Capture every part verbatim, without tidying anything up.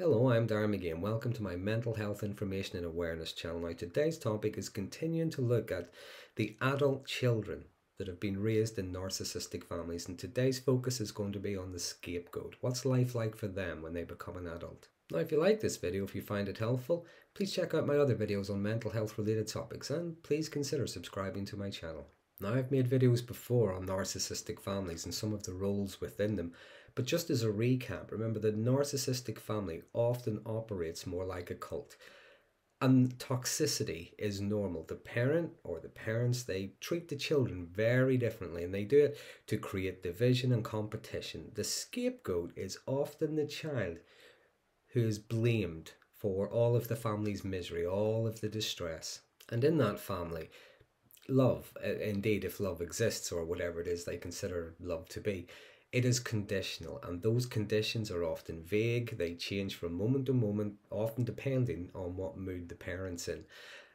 Hello, I'm Darren Magee and welcome to my Mental Health Information and Awareness channel. Now, today's topic is continuing to look at the adult children that have been raised in narcissistic families, and today's focus is going to be on the scapegoat. What's life like for them when they become an adult? Now, if you like this video, if you find it helpful, please check out my other videos on mental health related topics and please consider subscribing to my channel. Now, I've made videos before on narcissistic families and some of the roles within them, but just as a recap, remember the narcissistic family often operates more like a cult, and toxicity is normal. The parent or the parents, they treat the children very differently, and they do it to create division and competition. The scapegoat is often the child who is blamed for all of the family's misery, all of the distress, and in that family, love, indeed, if love exists, or whatever it is they consider love to be, it is conditional, and those conditions are often vague. They change from moment to moment, often depending on what mood the parent's in.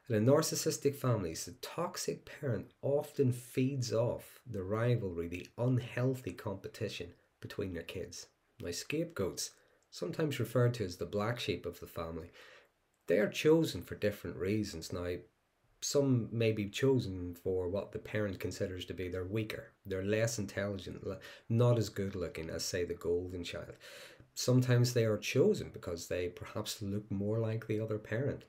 And in narcissistic families, the toxic parent often feeds off the rivalry, the unhealthy competition between their kids. Now, scapegoats, sometimes referred to as the black sheep of the family, they are chosen for different reasons. Now, some may be chosen for what the parent considers to be their weaker, they're less intelligent, not as good looking as, say, the golden child. Sometimes they are chosen because they perhaps look more like the other parent.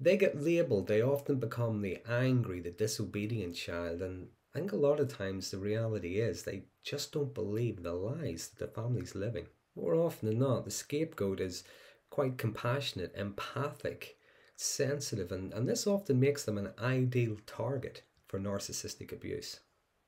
They get labelled, they often become the angry, the disobedient child, and I think a lot of times the reality is they just don't believe the lies that the family's living. More often than not, the scapegoat is quite compassionate, empathic, sensitive, and, and this often makes them an ideal target for narcissistic abuse.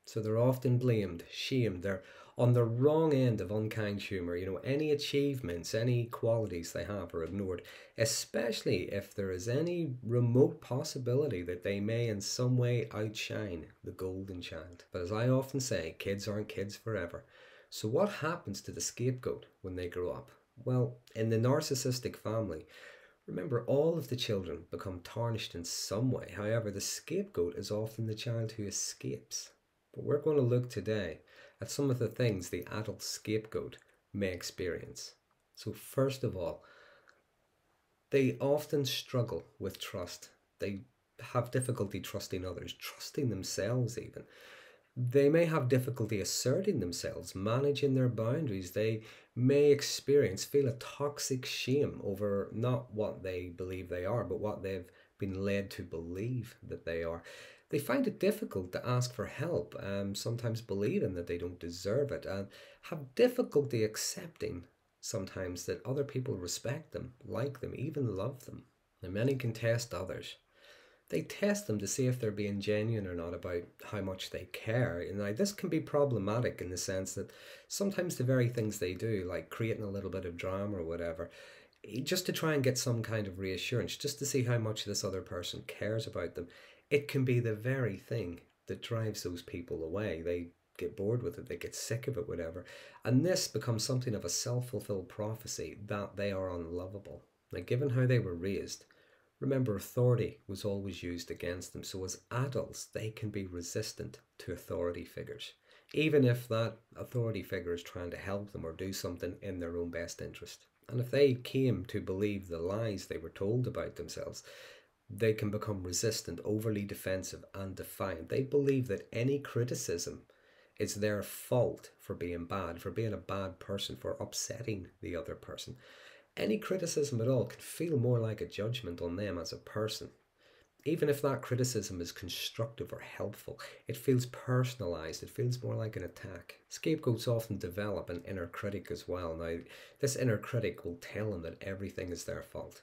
So they're often blamed, shamed, they're on the wrong end of unkind humour. You know, any achievements, any qualities they have are ignored, especially if there is any remote possibility that they may in some way outshine the golden child. But as I often say, kids aren't kids forever. So what happens to the scapegoat when they grow up? Well, in the narcissistic family, remember, all of the children become tarnished in some way. However, the scapegoat is often the child who escapes. But we're going to look today at some of the things the adult scapegoat may experience. So first of all, they often struggle with trust. They have difficulty trusting others, trusting themselves even. They may have difficulty asserting themselves, managing their boundaries. They may experience, feel a toxic shame over not what they believe they are, but what they've been led to believe that they are. They find it difficult to ask for help, um, sometimes believing that they don't deserve it, and have difficulty accepting sometimes that other people respect them, like them, even love them. And many can test others. They test them to see if they're being genuine or not about how much they care. And now, this can be problematic in the sense that sometimes the very things they do, like creating a little bit of drama or whatever, just to try and get some kind of reassurance, just to see how much this other person cares about them, it can be the very thing that drives those people away. They get bored with it, they get sick of it, whatever. And this becomes something of a self-fulfilled prophecy that they are unlovable. Now, given how they were raised, remember, authority was always used against them. So as adults, they can be resistant to authority figures, even if that authority figure is trying to help them or do something in their own best interest. And if they came to believe the lies they were told about themselves, they can become resistant, overly defensive and defiant. They believe that any criticism is their fault for being bad, for being a bad person, for upsetting the other person. Any criticism at all could feel more like a judgment on them as a person. Even if that criticism is constructive or helpful, it feels personalised, it feels more like an attack. Scapegoats often develop an inner critic as well. Now, this inner critic will tell them that everything is their fault.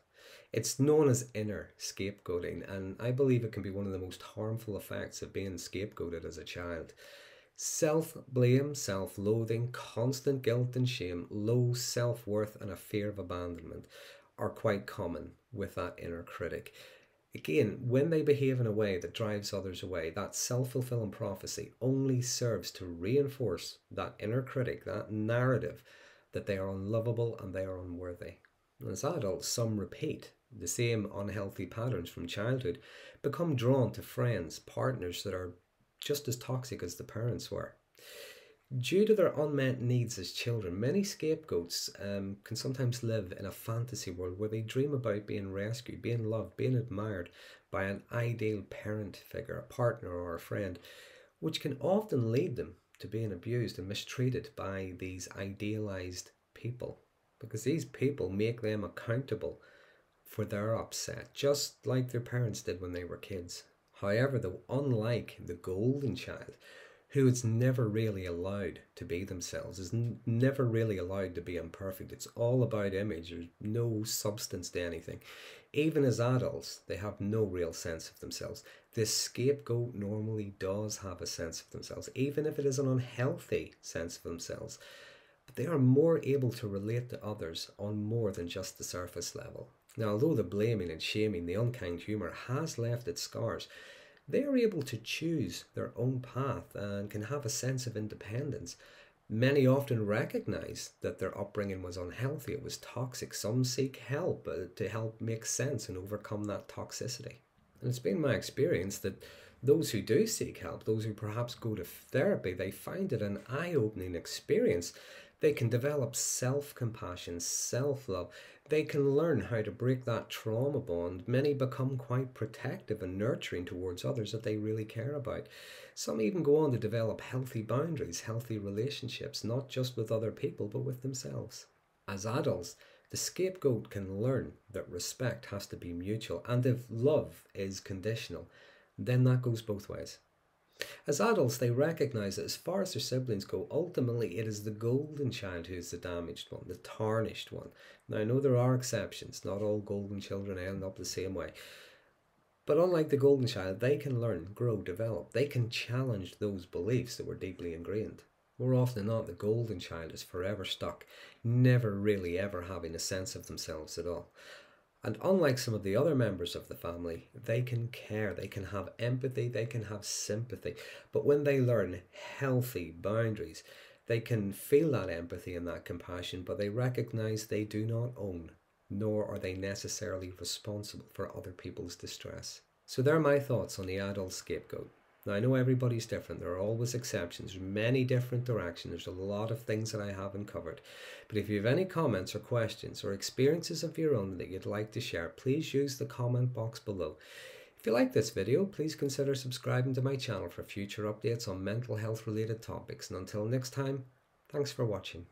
It's known as inner scapegoating, and I believe it can be one of the most harmful effects of being scapegoated as a child. Self-blame, self-loathing, constant guilt and shame, low self-worth and a fear of abandonment are quite common with that inner critic. Again, when they behave in a way that drives others away, that self-fulfilling prophecy only serves to reinforce that inner critic, that narrative that they are unlovable and they are unworthy. And as adults, some repeat the same unhealthy patterns from childhood, become drawn to friends, partners that are just as toxic as the parents were. Due to their unmet needs as children, many scapegoats um, can sometimes live in a fantasy world where they dream about being rescued, being loved, being admired by an ideal parent figure, a partner or a friend, which can often lead them to being abused and mistreated by these idealized people, because these people make them accountable for their upset, just like their parents did when they were kids. However, though, unlike the golden child, who is never really allowed to be themselves, is n never really allowed to be imperfect. It's all about image. There's no substance to anything. Even as adults, they have no real sense of themselves. This scapegoat normally does have a sense of themselves, even if it is an unhealthy sense of themselves. But they are more able to relate to others on more than just the surface level. Now, although the blaming and shaming, the unkind humour has left its scars, they are able to choose their own path and can have a sense of independence. Many often recognise that their upbringing was unhealthy, it was toxic. Some seek help uh, to help make sense and overcome that toxicity. And it's been my experience that those who do seek help, those who perhaps go to therapy, they find it an eye-opening experience. They can develop self-compassion, self-love. They can learn how to break that trauma bond. Many become quite protective and nurturing towards others that they really care about. Some even go on to develop healthy boundaries, healthy relationships, not just with other people, but with themselves. As adults, the scapegoat can learn that respect has to be mutual, and if love is conditional, then that goes both ways. As adults, they recognise that as far as their siblings go, ultimately it is the golden child who is the damaged one, the tarnished one. Now, I know there are exceptions. Not all golden children end up the same way. But unlike the golden child, they can learn, grow, develop. They can challenge those beliefs that were deeply ingrained. More often than not, the golden child is forever stuck, never really ever having a sense of themselves at all. And unlike some of the other members of the family, they can care, they can have empathy, they can have sympathy. But when they learn healthy boundaries, they can feel that empathy and that compassion, but they recognise they do not own, nor are they necessarily responsible for other people's distress. So there are my thoughts on the adult scapegoat. Now, I know everybody's different. There are always exceptions. There's many different directions. There's a lot of things that I haven't covered. But if you have any comments or questions or experiences of your own that you'd like to share, please use the comment box below. If you like this video, please consider subscribing to my channel for future updates on mental health related topics. And until next time, thanks for watching.